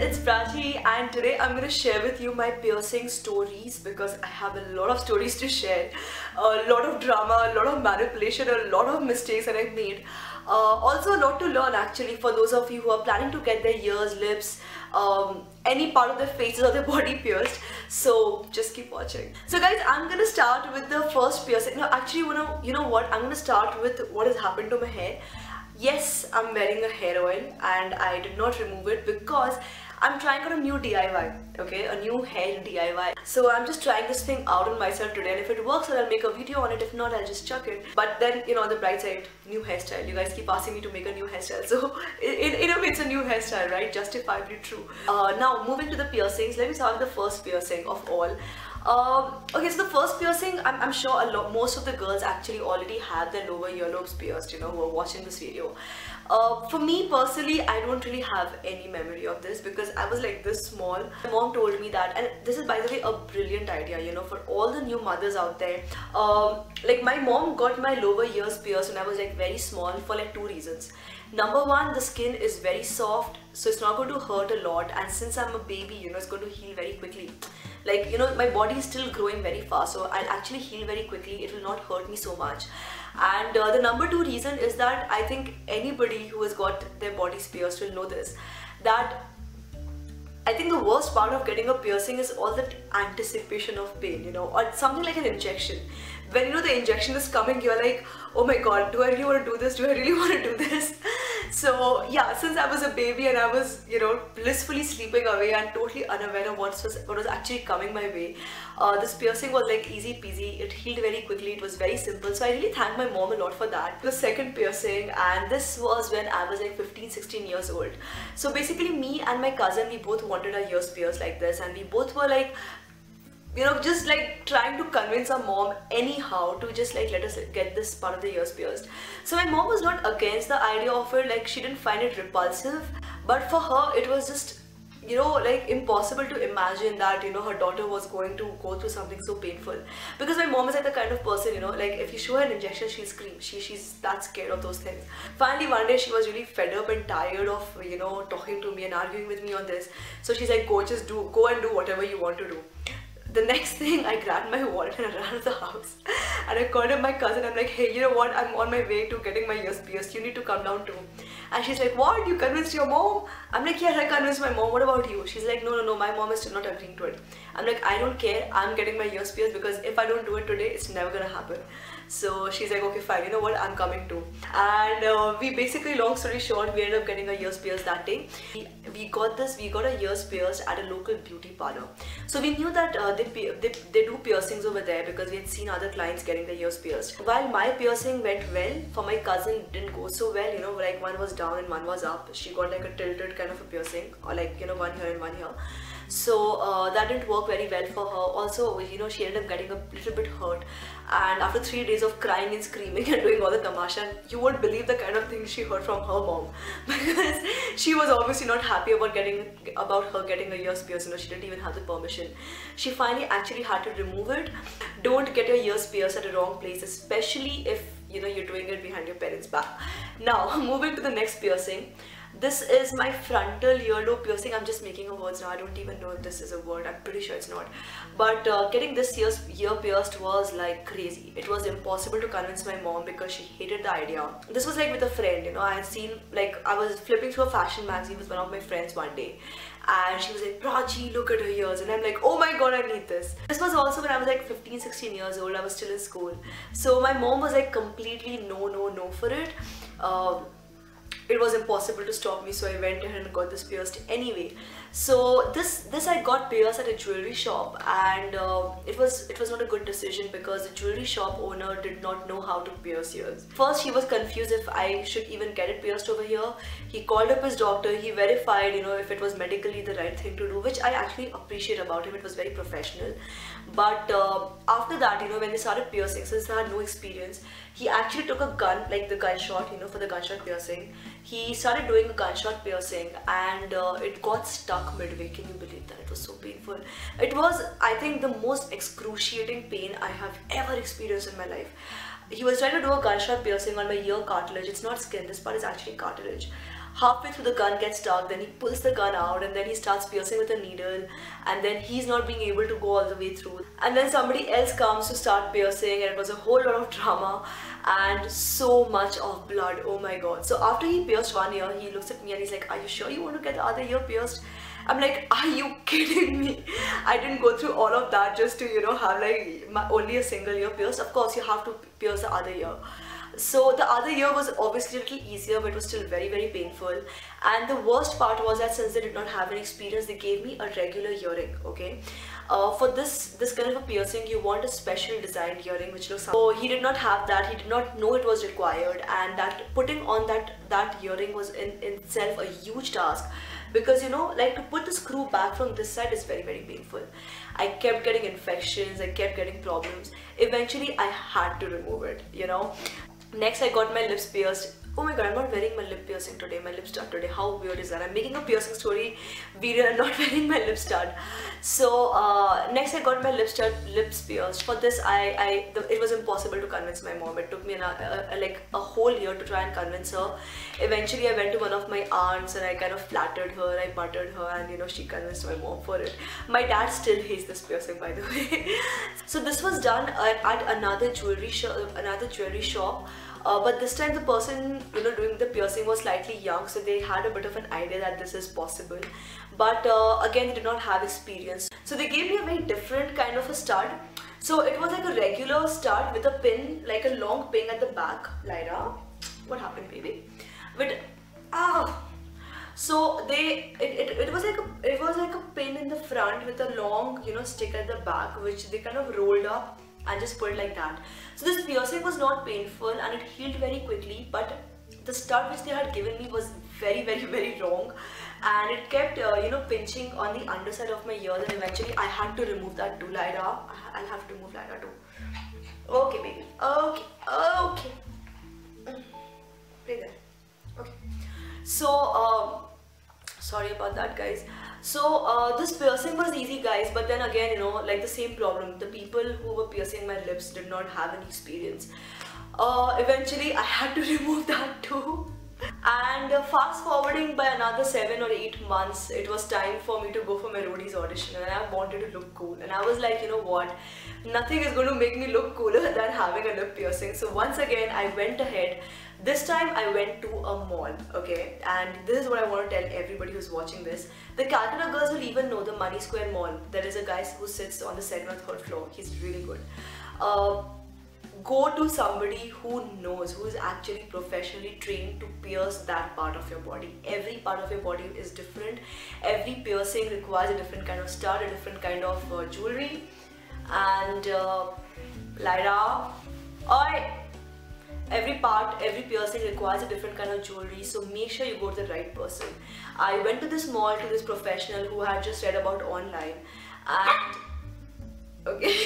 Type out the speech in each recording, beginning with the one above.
it's Prachi, and today I'm going to share with you my piercing stories because I have a lot of stories to share. A lot of drama, a lot of manipulation, a lot of mistakes that I've made. Also a lot to learn actually for those of you who are planning to get their ears, lips, any part of their faces or their body pierced. So just keep watching. So guys, I'm gonna start with the first piercing. No, actually, you know what? I'm gonna start with what has happened to my hair. Yes, I'm wearing a hair oil and I did not remove it because I'm trying out a new DIY, okay, a new hair DIY. So I'm just trying this thing out on myself today, and if it works, I'll make a video on it. If not, I'll just chuck it. But then, you know, on the bright side, new hairstyle. You guys keep asking me to make a new hairstyle, so in a way, it's a new hairstyle, right? Justifiably true. Now, moving to the piercings, let me start with the first piercing of all. Okay, so the first piercing, I'm sure most of the girls actually already have their lower earlobes pierced, you know, who are watching this video. For me personally, I don't really have any memory of this because I was like this small. My mom told me that, and this is, by the way, a brilliant idea, you know, for all the new mothers out there. Like, my mom got my lower ears pierced when I was like very small for like two reasons. Number one, the skin is very soft, so it's not going to hurt a lot, and since I'm a baby, you know, it's going to heal very quickly. Like, you know, my body is still growing very fast, so I'll actually heal very quickly. It will not hurt me so much. And the number two reason is that I think anybody who has got their bodies pierced will know this, that I think the worst part of getting a piercing is all that anticipation of pain, you know, or something like an injection. When you know the injection is coming, you're like, oh my god, do I really want to do this? Do I really want to do this? So yeah, since I was a baby and I was, you know, blissfully sleeping away and totally unaware of what was actually coming my way, this piercing was like easy peasy. It healed very quickly. It was very simple. So I really thank my mom a lot for that. The second piercing, and this was when I was like 15-16 years old. So basically, me and my cousin, we both wanted our ears pierced like this, and we both were like, you know, just like trying to convince our mom anyhow to just like let us get this part of the ears pierced. So my mom was not against the idea of it, like she didn't find it repulsive, but for her it was just, you know, like impossible to imagine that, you know, her daughter was going to go through something so painful, because my mom is like the kind of person, you know, like if you show her an injection, she'll scream. She's that scared of those things. Finally, one day she was really fed up and tired of, you know, talking to me and arguing with me on this. So she's like, go and do whatever you want to do. The next thing, I grabbed my wallet and I ran out of the house, and I called up my cousin. I'm like, hey, you know what, I'm on my way to getting my ears pierced, you need to come down too. And she's like, what, you convinced your mom? I'm like, yes, I convinced my mom, what about you? She's like, no, my mom is still not agreeing to it. I'm like, I don't care, I'm getting my ears pierced, because if I don't do it today, it's never gonna happen. So she's like, okay fine, you know what, I'm coming too. And we basically, long story short, we ended up getting our ears pierced that day. We got our ears pierced at a local beauty parlor. So we knew that they do piercings over there because we had seen other clients getting their ears pierced. While my piercing went well, for my cousin it didn't go so well, you know, like one was down and one was up. She got like a tilted kind of a piercing, or like, you know, one here and one here. So that didn't work very well for her. Also, you know, she ended up getting a little bit hurt, and after 3 days of crying and screaming and doing all the tamasha, you won't believe the kind of things she heard from her mom, because she was obviously not happy about her getting her ears pierced. You know, she didn't even have the permission. She finally actually had to remove it. Don't get your ears pierced at the wrong place, especially if you know you're doing it behind your parents' back. Now, moving to the next piercing. This is my frontal earlobe piercing. I'm just making up words now. I don't even know if this is a word. I'm pretty sure it's not. But getting this ear pierced was like crazy. It was impossible to convince my mom because she hated the idea. This was like with a friend, you know. I had seen, like, I was flipping through a fashion magazine with one of my friends one day, and she was like, Prachi, look at her ears. And I'm like, oh my god, I need this. This was also when I was like 15-16 years old. I was still in school. So my mom was like completely no for it. It was impossible to stop me, so I went ahead and got this pierced anyway. So this I got pierced at a jewelry shop, and it was not a good decision because the jewelry shop owner did not know how to pierce ears. First, he was confused if I should even get it pierced over here. He called up his doctor. He verified, you know, if it was medically the right thing to do, which I actually appreciate about him. It was very professional. But after that, you know, when they started piercing, since I had no experience, he actually took a gun, like the gunshot, you know, for the gunshot piercing. He started doing a gunshot piercing, and it got stuck midway. Can you believe that? It was so painful. It was, I think, the most excruciating pain I have ever experienced in my life. He was trying to do a gunshot piercing on my ear cartilage. It's not skin, this part is actually cartilage. halfway through the gun gets stuck, then he pulls the gun out and then he starts piercing with a needle, and then he's not being able to go all the way through, and then somebody else comes to start piercing, and it was a whole lot of drama and so much of blood. Oh my god. So after he pierced one ear, he looks at me and he's like, "Are you sure you want to get the other ear pierced?" I'm like, "Are you kidding me?" I didn't go through all of that just to, you know, have like only a single ear pierced. Of course you have to pierce the other ear. So the other ear was obviously a little easier, but it was still very, very painful. And the worst part was that since they did not have an experience, they gave me a regular earring, okay? For this kind of a piercing, you want a special designed earring which looks... So he did not have that, he did not know it was required, and that putting on that earring was in itself a huge task. Because, you know, like to put the screw back from this side is very, very painful. I kept getting infections, I kept getting problems. Eventually, I had to remove it, you know. Next, I got my lips pierced. Oh my god, I'm not wearing my lip piercing today. My lip stud today. How weird is that? I'm making a piercing story video and not wearing my lip stud. So next, I got my lips pierced. For this, it was impossible to convince my mom. It took me like a whole year to try and convince her. Eventually, I went to one of my aunts and I kind of flattered her. I buttered her, and you know, she convinced my mom for it. My dad still hates this piercing, by the way. So this was done at another jewelry shop. But this time the person, you know, doing the piercing was slightly young, so they had a bit of an idea that this is possible. But again, they did not have experience. So they gave me a very different kind of a stud. So it was like a regular stud with a pin, like a long pin at the back. Lyra, what happened, baby? But, ah! So it was like a pin in the front with a long, you know, stick at the back, which they kind of rolled up and just put it like that. So this piercing was not painful and it healed very quickly, but the stud which they had given me was very, very, very wrong, and it kept you know, pinching on the underside of my ears, and eventually I had to remove that too. Lyra, I'll have to remove Lyra too. Okay baby, okay. Right there, okay. So, sorry about that guys. So this piercing was easy guys, but then again, you know, like the same problem, the people who were piercing my lips did not have any experience. Eventually I had to remove that too. And fast forwarding by another 7 or 8 months, it was time for me to go for my roadies audition, and I wanted to look cool, and I was like, you know what, nothing is going to make me look cooler than having a lip piercing. So once again I went ahead. This time I went to a mall, okay, and this is what I want to tell everybody who's watching this. The Calcutta girls will even know the Money Square Mall. There is a guy who sits on the 2nd or 3rd floor. He's really good. Go to somebody who knows, who is actually professionally trained to pierce that part of your body. Every part of your body is different. Every piercing requires a different kind of stud, a different kind of jewelry. And Lyra, oi! Every piercing requires a different kind of jewelry, so make sure you go to the right person. I went to this mall, to this professional who I had just read about online, and okay,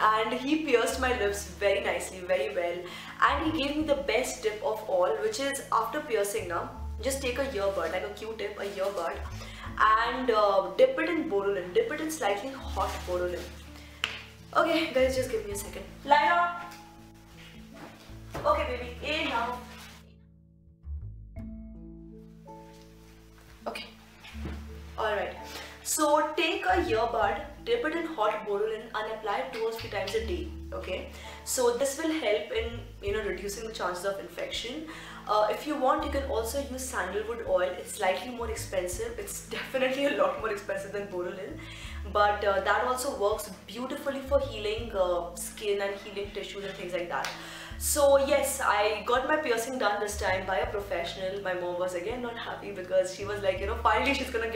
and he pierced my lips very nicely, very well, and he gave me the best tip of all, which is after piercing now, just take a earbud, like a Q-tip, a earbud, and dip it in Borolin, dip it in slightly hot Borolin. Okay, guys, just give me a second. Lyra. Okay baby, in now. Okay, alright. So take a earbud, dip it in hot Borolin and apply it 2 or 3 times a day, okay? So this will help in, you know, reducing the chances of infection. If you want, you can also use sandalwood oil. It's slightly more expensive. It's definitely a lot more expensive than Borolin, but that also works beautifully for healing skin and healing tissues and things like that. So yes, I got my piercing done this time by a professional. My mom was again not happy because she was like, you know, finally she's gonna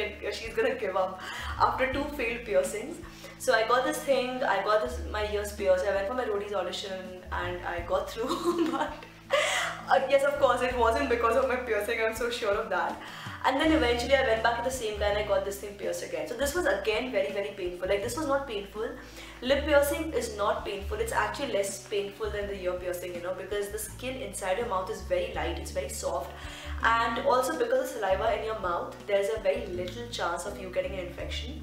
give up after 2 failed piercings. So I got this thing, I got this, my ears pierced. I went for my roadies audition and I got through. But yes, of course, it wasn't because of my piercing. I'm so sure of that. And then eventually I went back to the same guy and I got this thing pierced again. So this was again very, very painful. Like this was not painful. Lip piercing is not painful. It's actually less painful than the ear piercing, you know, because the skin inside your mouth is very light. It's very soft. And also because of saliva in your mouth, there's a very little chance of you getting an infection.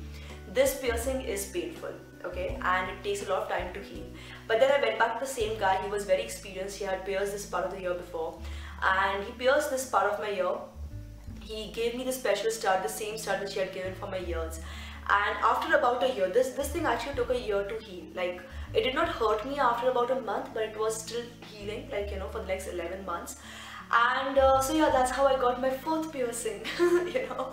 This piercing is painful, okay, and it takes a lot of time to heal. But then I went back to the same guy. He was very experienced. He had pierced this part of the ear before. and he pierced this part of my ear. He gave me the special stud, the same stud which he had given for my ears. And after about a year, this thing actually took a year to heal. Like, it did not hurt me after about a month, but it was still healing, like, you know, for the next 11 months. And so yeah, that's how I got my fourth piercing. You know,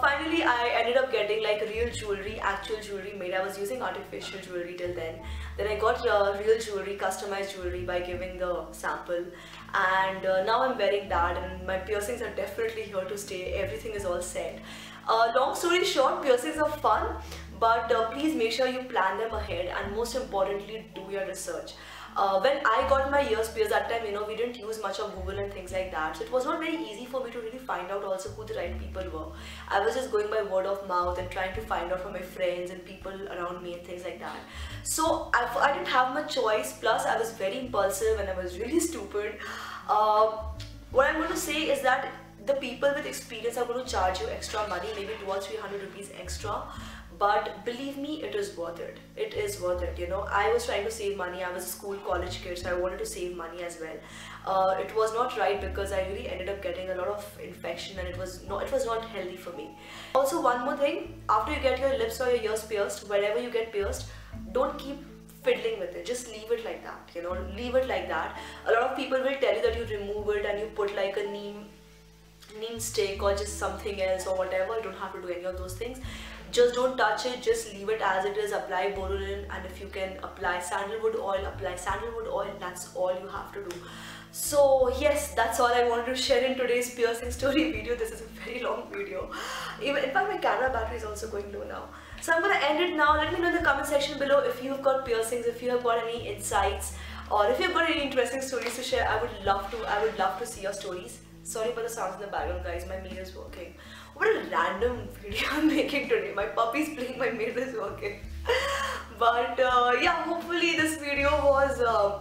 finally I ended up getting like real jewelry, actual jewelry made. I was using artificial jewelry till then. Then I got real jewelry, customized jewelry by giving the sample, and now I'm wearing that, and my piercings are definitely here to stay. Everything is all set. Long story short, piercings are fun, but please make sure you plan them ahead, and most importantly, do your research. When I got my ears pierced that time, you know, we didn't use much of Google and things like that, so it was not very easy for me to really find out also who the right people were. I was just going by word of mouth and trying to find out from my friends and people around me and things like that. So I didn't have much choice, plus I was very impulsive and I was really stupid. What I'm going to say is that the people with experience are going to charge you extra money, maybe 200 or 300 rupees extra. But believe me, it is worth it. It is worth it, you know. I was trying to save money. I was a college kid, so I wanted to save money as well. It was not right because I really ended up getting a lot of infection, and it was not healthy for me. Also, one more thing, after you get your lips or your ears pierced, wherever you get pierced, don't keep fiddling with it. Just leave it like that, you know, leave it like that. A lot of people will tell you that you remove it and you put like a neem stick or just something else or whatever. You don't have to do any of those things. Just don't touch it, just leave it as it is. Apply Borulin, and if you can apply sandalwood oil, apply sandalwood oil. That's all you have to do. So yes, that's all I wanted to share in today's piercing story video. This is a very long video. Even in fact, my camera battery is also going low now. So I'm gonna end it now. Let me know in the comment section below if you've got piercings, if you have got any insights, or if you've got any interesting stories to share. I would love to see your stories. Sorry for the sounds in the background, guys. My mirror is working. What a random video I'm making today. My puppy's playing, my mirror is working. But yeah, hopefully this video was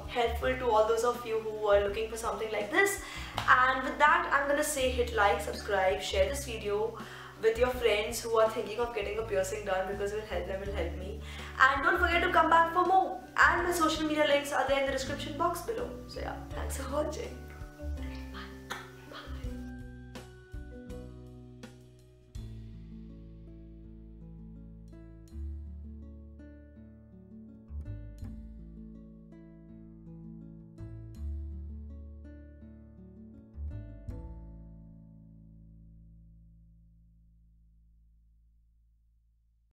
helpful to all those of you who are looking for something like this. And with that, I'm gonna say hit like, subscribe, share this video with your friends who are thinking of getting a piercing done, because it will help them, it will help me. And don't forget to come back for more. And my social media links are there in the description box below. So yeah, thanks for watching.